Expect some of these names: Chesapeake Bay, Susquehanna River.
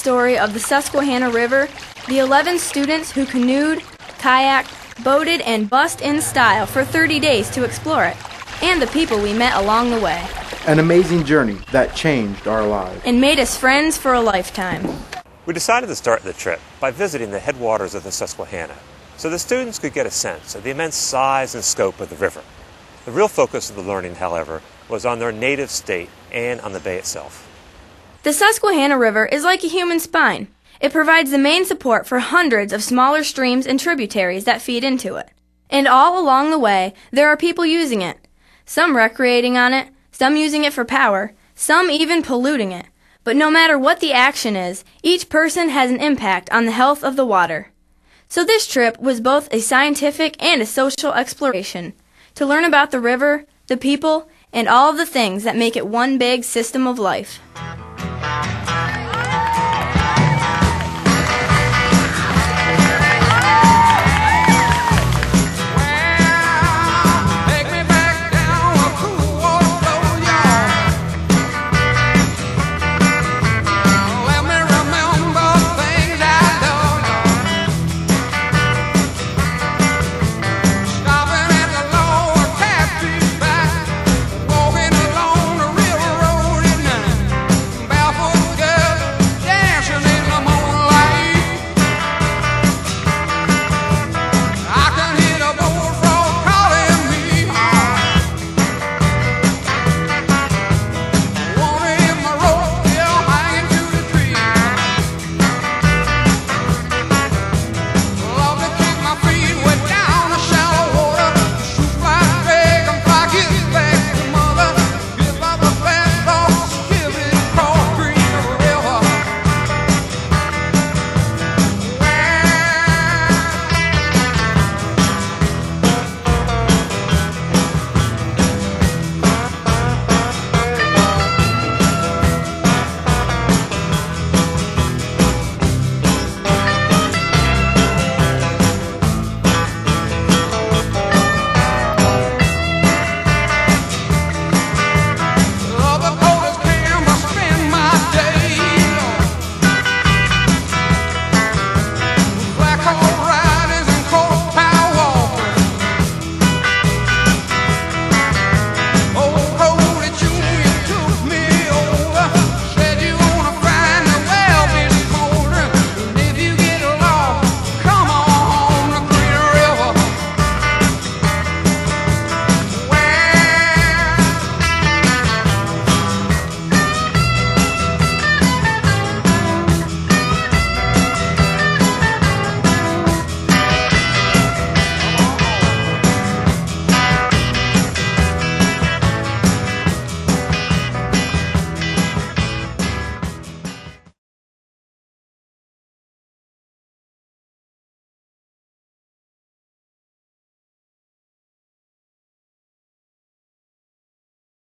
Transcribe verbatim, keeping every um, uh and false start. story of the Susquehanna River, the eleven students who canoed, kayaked, boated, and bussed in style for thirty days to explore it, and the people we met along the way. An amazing journey that changed our lives and made us friends for a lifetime. We decided to start the trip by visiting the headwaters of the Susquehanna, so the students could get a sense of the immense size and scope of the river. The real focus of the learning, however, was on their native state and on the bay itself. The Susquehanna River is like a human spine. It provides the main support for hundreds of smaller streams and tributaries that feed into it. And all along the way, there are people using it, some recreating on it, some using it for power, some even polluting it. But no matter what the action is, each person has an impact on the health of the water. So this trip was both a scientific and a social exploration, to learn about the river, the people, and all of the things that make it one big system of life.